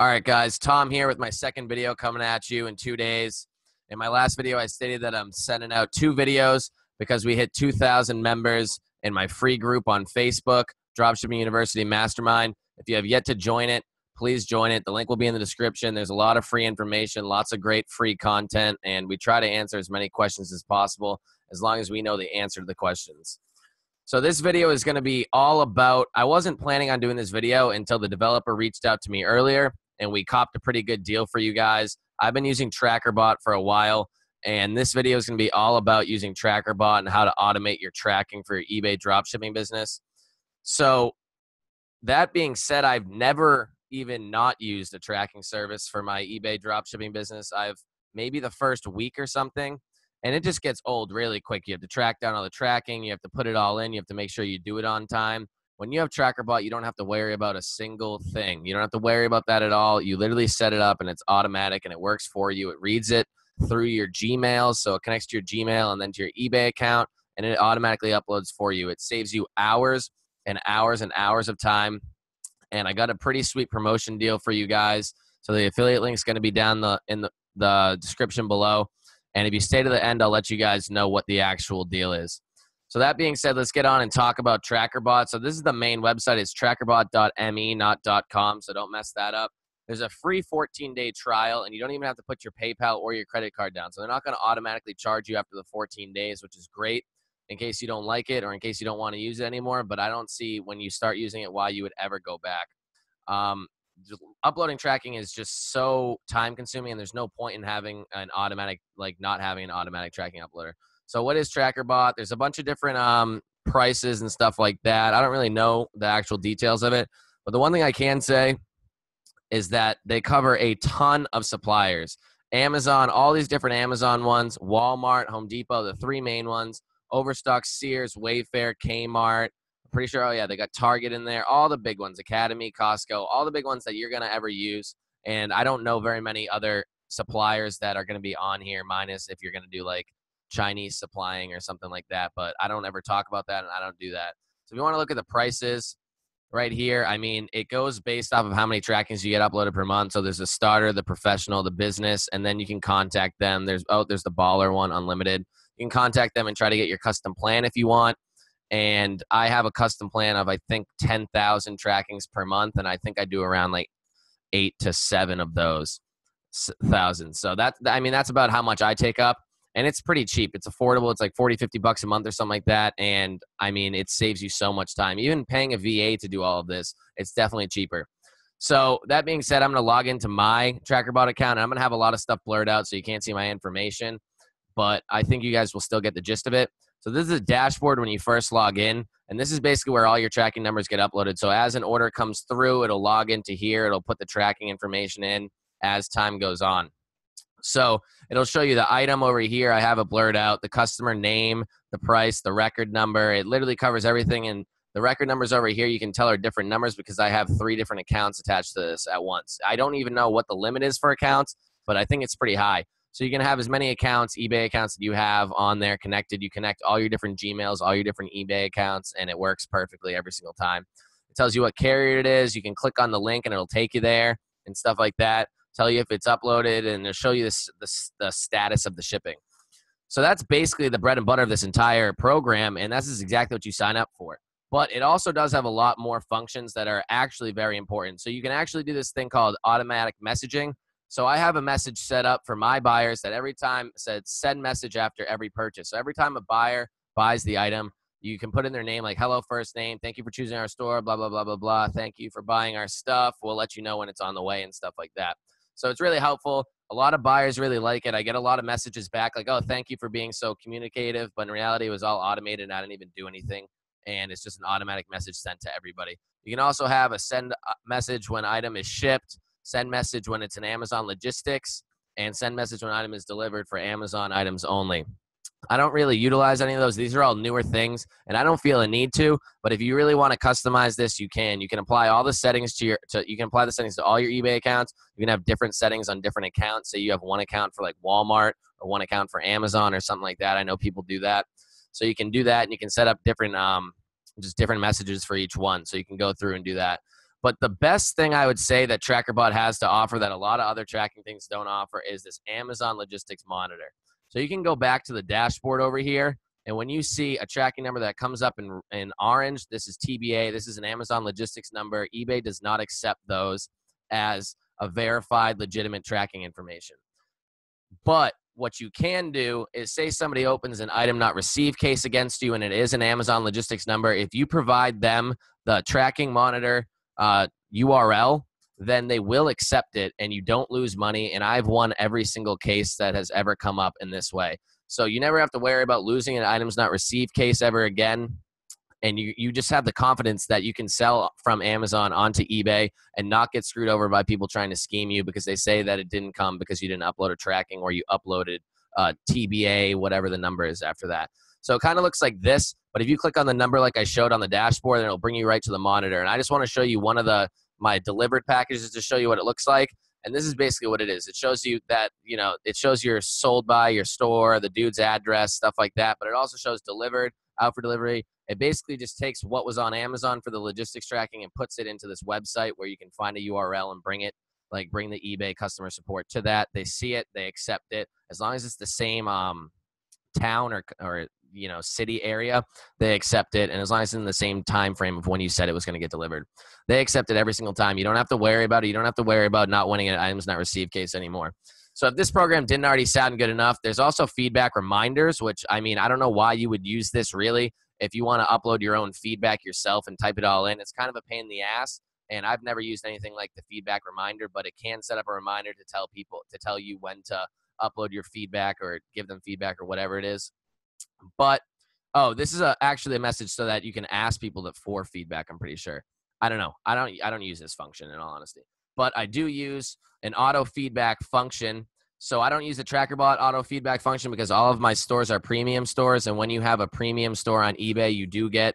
All right, guys, Tom here with my second video coming at you in 2 days. In my last video, I stated that I'm sending out 2 videos because we hit 2,000 members in my free group on Facebook, Dropshipping University Mastermind. If you have yet to join it, please join it. The link will be in the description. There's a lot of free information, lots of great free content, and we try to answer as many questions as possible as long as we know the answer to the questions. So this video is going to be all about, I wasn't planning on doing this video until the developer reached out to me earlier, and we copped a pretty good deal for you guys. I've been using TrackerBot for a while, and this video is going to be all about using TrackerBot and how to automate your tracking for your eBay dropshipping business. So that being said, I've never even not used a tracking service for my eBay dropshipping business. I've maybe the first week or something, and it just gets old really quick. You have to track down all the tracking. You have to put it all in. You have to make sure you do it on time. When you have TrackerBot, you don't have to worry about a single thing. You don't have to worry about that at all. You literally set it up and it's automatic and it works for you. It reads it through your Gmail, so it connects to your Gmail and then to your eBay account, and it automatically uploads for you. It saves you hours and hours and hours of time. And I got a pretty sweet promotion deal for you guys. So the affiliate link is going to be down in the description below. And if you stay to the end, I'll let you guys know what the actual deal is. So that being said, let's get on and talk about TrackerBot. So this is the main website. It's trackerbot.me, not .com, so don't mess that up. There's a free 14-day trial, and you don't even have to put your PayPal or your credit card down. So they're not going to automatically charge you after the 14 days, which is great in case you don't like it or in case you don't want to use it anymore. But I don't see when you start using it why you would ever go back. Uploading tracking is just so time-consuming, and there's no point in having an automatic, like not having an automatic tracking uploader. So what is TrackerBot? There's a bunch of different prices and stuff like that. I don't really know the actual details of it, but the one thing I can say is that they cover a ton of suppliers. Amazon, all these different Amazon ones, Walmart, Home Depot, the 3 main ones, Overstock, Sears, Wayfair, Kmart. I'm pretty sure, oh yeah, they got Target in there. All the big ones, Academy, Costco, all the big ones that you're going to ever use. And I don't know very many other suppliers that are going to be on here, minus if you're going to do like Chinese supplying or something like that, but I don't ever talk about that and I don't do that. So if you want to look at the prices right here, I mean, it goes based off of how many trackings you get uploaded per month. So there's the starter, the professional, the business, and then you can contact them. There's the baller one, unlimited. You can contact them and try to get your custom plan if you want. And I have a custom plan of, I think, 10,000 trackings per month. And I think I do around like 8 to 7 of those thousands. So that, I mean, that's about how much I take up. And it's pretty cheap. It's affordable. It's like 40, 50 bucks a month or something like that. And I mean, it saves you so much time. Even paying a VA to do all of this, it's definitely cheaper. So that being said, I'm going to log into my TrackerBot account. And I'm going to have a lot of stuff blurred out so you can't see my information. But I think you guys will still get the gist of it. So this is a dashboard when you first log in. And this is basically where all your tracking numbers get uploaded. So as an order comes through, it'll log into here. It'll put the tracking information in as time goes on. So it'll show you the item over here. I have it blurred out, the customer name, the price, the record number. It literally covers everything. And the record numbers over here, you can tell are different numbers because I have 3 different accounts attached to this at once. I don't even know what the limit is for accounts, but I think it's pretty high. So you can have as many accounts, eBay accounts that you have on there connected. You connect all your different Gmails, all your different eBay accounts, and it works perfectly every single time. It tells you what carrier it is. You can click on the link and it'll take you there and stuff like that. Tell you if it's uploaded, and it'll show you the status of the shipping. So that's basically the bread and butter of this entire program, and this is exactly what you sign up for. But it also does have a lot more functions that are actually very important. So you can actually do this thing called automatic messaging. So I have a message set up for my buyers that every time said send message after every purchase. So every time a buyer buys the item, you can put in their name, like hello, first name, thank you for choosing our store, blah, blah, blah, blah, blah, thank you for buying our stuff. We'll let you know when it's on the way and stuff like that. So it's really helpful. A lot of buyers really like it. I get a lot of messages back like, oh, thank you for being so communicative. But in reality, it was all automated and I didn't even do anything. And it's just an automatic message sent to everybody. You can also have a send message when item is shipped, send message when it's in Amazon logistics, and send message when item is delivered for Amazon items only. I don't really utilize any of those. These are all newer things, and I don't feel a need to, but if you really want to customize this, you can. You can apply all the settings you can apply the settings to all your eBay accounts. You can have different settings on different accounts. Say you have one account for like Walmart or one account for Amazon or something like that. I know people do that. So you can do that, and you can set up different just different messages for each one. So you can go through and do that. But the best thing I would say that TrackerBot has to offer that a lot of other tracking things don't offer is this Amazon Logistics Monitor. So you can go back to the dashboard over here, and when you see a tracking number that comes up in orange, this is TBA. This is an Amazon Logistics number. eBay does not accept those as a verified, legitimate tracking information. But what you can do is, say somebody opens an item not received case against you and it is an Amazon Logistics number, if you provide them the tracking monitor URL, then they will accept it and you don't lose money. And I've won every single case that has ever come up in this way. So you never have to worry about losing an items not received case ever again. And you just have the confidence that you can sell from Amazon onto eBay and not get screwed over by people trying to scheme you because they say that it didn't come because you didn't upload a tracking or you uploaded TBA, whatever the number is after that. So it kind of looks like this, but if you click on the number like I showed on the dashboard, then it'll bring you right to the monitor. And I just want to show you one of my delivered packages to show you what it looks like. And this is basically what it is. It shows you that, you know, it shows your sold by, your store, the dude's address, stuff like that. But it also shows delivered, out for delivery. It basically just takes what was on Amazon for the logistics tracking and puts it into this website where you can find a URL and bring it, like bring the eBay customer support to that. They see it, they accept it. As long as it's the same town or you know, city area, they accept it. And as long as it's in the same time frame of when you said it was going to get delivered, they accept it every single time. You don't have to worry about it. You don't have to worry about not winning an items not received case anymore. So if this program didn't already sound good enough, there's also feedback reminders, which, I mean, I don't know why you would use this really. If you want to upload your own feedback yourself and type it all in, it's kind of a pain in the ass. And I've never used anything like the feedback reminder, but it can set up a reminder to tell people, to tell you when to upload your feedback or give them feedback or whatever it is. But, oh, this is actually a message so that you can ask people for feedback, I'm pretty sure. I don't know. I don't use this function in all honesty. But I do use an auto feedback function. So I don't use the TrackerBot auto feedback function because all of my stores are premium stores. And when you have a premium store on eBay, you do get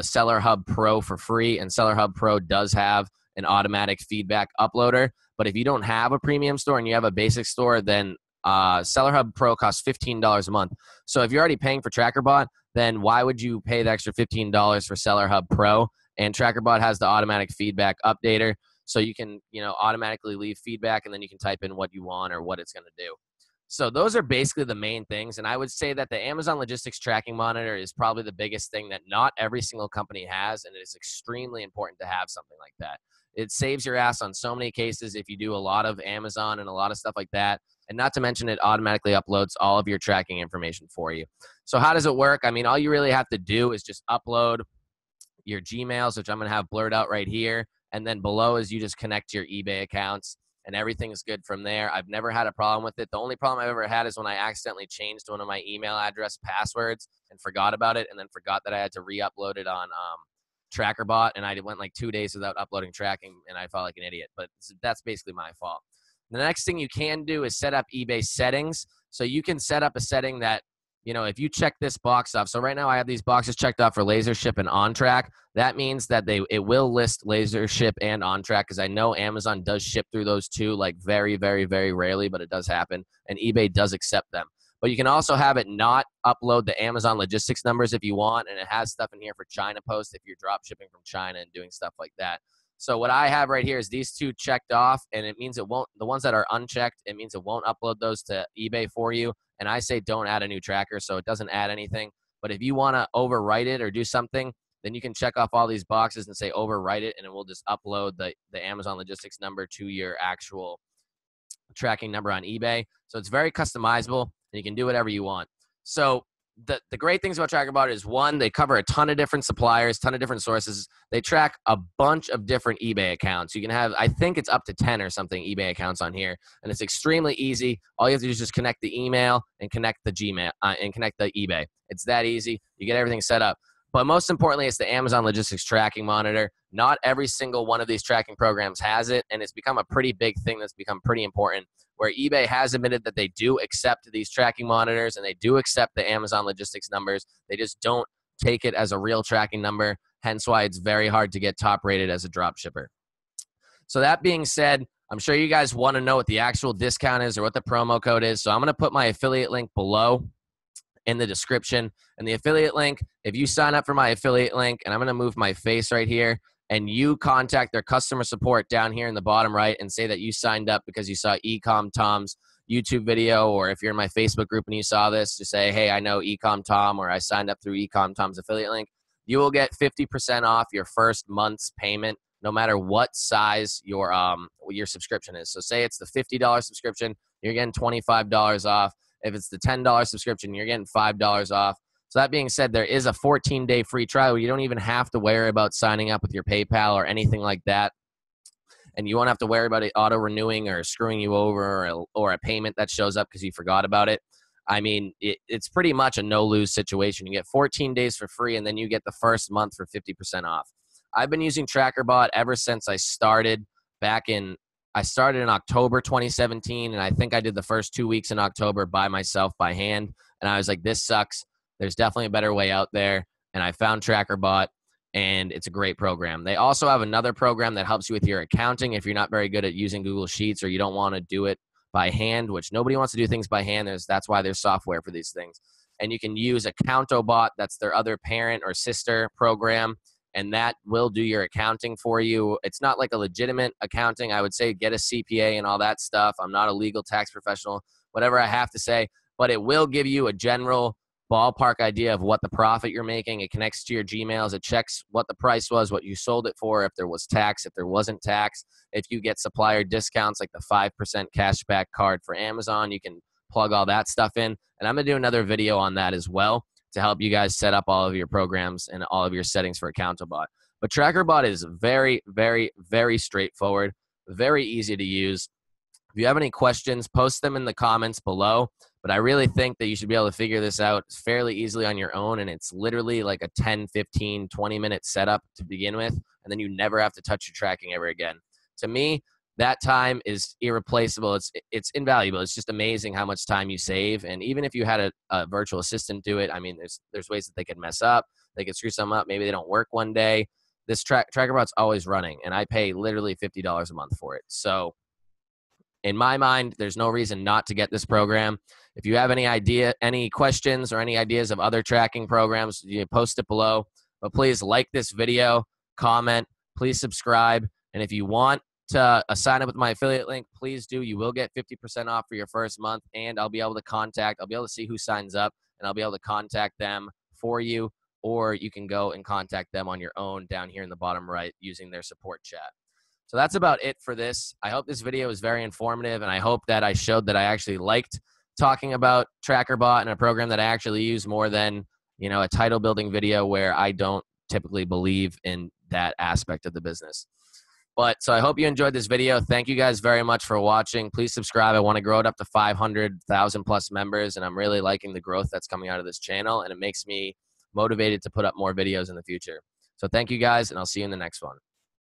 Seller Hub Pro for free. And Seller Hub Pro does have an automatic feedback uploader. But if you don't have a premium store and you have a basic store, then Seller Hub Pro costs $15 a month. So if you're already paying for TrackerBot, then why would you pay the extra $15 for Seller Hub Pro? And TrackerBot has the automatic feedback updater. So you can, you know, automatically leave feedback and then you can type in what you want or what it's going to do. So those are basically the main things. And I would say that the Amazon Logistics Tracking Monitor is probably the biggest thing that not every single company has. And it is extremely important to have something like that. It saves your ass on so many cases if you do a lot of Amazon and a lot of stuff like that. And not to mention it automatically uploads all of your tracking information for you. So how does it work? I mean, all you really have to do is just upload your Gmails, which I'm going to have blurred out right here. And then below is you just connect your eBay accounts and everything's good from there. I've never had a problem with it. The only problem I've ever had is when I accidentally changed one of my email address passwords and forgot about it and then forgot that I had to re-upload it on TrackerBot. And I went like 2 days without uploading tracking and I felt like an idiot. But that's basically my fault. The next thing you can do is set up eBay settings. So you can set up a setting that, you know, if you check this box off, so right now I have these boxes checked off for LaserShip and OnTrack. That means that it will list LaserShip and OnTrack because I know Amazon does ship through those two like very, very, very rarely, but it does happen. And eBay does accept them. But you can also have it not upload the Amazon logistics numbers if you want. And it has stuff in here for China Post if you're drop shipping from China and doing stuff like that. So what I have right here is these two checked off, and it means it won't, the ones that are unchecked, it means it won't upload those to eBay for you. And I say don't add a new tracker, so it doesn't add anything. But if you want to overwrite it or do something, then you can check off all these boxes and say overwrite it, and it will just upload the Amazon logistics number to your actual tracking number on eBay. So it's very customizable, and you can do whatever you want. So the great things about TrackerBot is, one, they cover a ton of different suppliers, ton of different sources. They track a bunch of different eBay accounts. You can have, I think it's up to 10 or something eBay accounts on here, and it's extremely easy. All you have to do is just connect the email and connect the Gmail and connect the eBay. It's that easy. You get everything set up. But most importantly, it's the Amazon Logistics Tracking Monitor. Not every single one of these tracking programs has it, and it's become a pretty big thing that's become pretty important, where eBay has admitted that they do accept these tracking monitors and they do accept the Amazon logistics numbers. They just don't take it as a real tracking number, hence why it's very hard to get top rated as a drop shipper. So that being said, I'm sure you guys want to know what the actual discount is or what the promo code is, so I'm going to put my affiliate link below in the description. And the affiliate link, if you sign up for my affiliate link, and I'm going to move my face right here, and you contact their customer support down here in the bottom right and say that you signed up because you saw Ecom Tom's YouTube video, or if you're in my Facebook group and you saw this, to say, hey, I know Ecom Tom, or I signed up through Ecom Tom's affiliate link, you will get 50% off your first month's payment, no matter what size your subscription is. So say it's the $50 subscription, you're getting $25 off. If it's the $10 subscription, you're getting $5 off. So that being said, there is a 14-day free trial where you don't even have to worry about signing up with your PayPal or anything like that. And you won't have to worry about it auto-renewing or screwing you over, or a payment that shows up because you forgot about it. I mean, it's pretty much a no-lose situation. You get 14 days for free, and then you get the first month for 50% off. I've been using TrackerBot ever since I started I started in October 2017, and I think I did the first 2 weeks in October by myself by hand. And I was like, this sucks. There's definitely a better way out there. And I found TrackerBot, and it's a great program. They also have another program that helps you with your accounting if you're not very good at using Google Sheets, or you don't want to do it by hand, which nobody wants to do things by hand. That's why there's software for these things. And you can use Accountobot. That's their other parent or sister program. And that will do your accounting for you. It's not like a legitimate accounting. I would say get a CPA and all that stuff. I'm not a legal tax professional, whatever I have to say. But it will give you a general ballpark idea of what the profit you're making. It connects to your Gmails. It checks what the price was, what you sold it for, if there was tax, if there wasn't tax. If you get supplier discounts like the 5% cashback card for Amazon, you can plug all that stuff in. And I'm going to do another video on that as well, to help you guys set up all of your programs and all of your settings for Accountobot. But TrackerBot is very, very, very straightforward, very easy to use. If you have any questions, post them in the comments below. But I really think that you should be able to figure this out fairly easily on your own. And it's literally like a 10, 15, 20-minute setup to begin with. And then you never have to touch your tracking ever again. To me, that time is irreplaceable. It's invaluable. It's just amazing how much time you save. And even if you had a virtual assistant do it, I mean, there's ways that they could mess up. They could screw something up. Maybe they don't work one day. This TrackerBot's always running, and I pay literally $50 a month for it. So in my mind, there's no reason not to get this program. If you have any questions or any ideas of other tracking programs, you post it below. But please like this video, comment, please subscribe. And if you want to sign up with my affiliate link, please do. You will get 50% off for your first month, and I'll be able to see who signs up, and I'll be able to contact them for you, or you can go and contact them on your own down here in the bottom right using their support chat. So that's about it for this. I hope this video is very informative, and I hope that I showed that I actually liked talking about TrackerBot and a program that I actually use more than, you know, a title building video where I don't typically believe in that aspect of the business. But so I hope you enjoyed this video. Thank you guys very much for watching. Please subscribe. I want to grow it up to 500,000 plus members, and I'm really liking the growth that's coming out of this channel, and it makes me motivated to put up more videos in the future. So thank you guys, and I'll see you in the next one.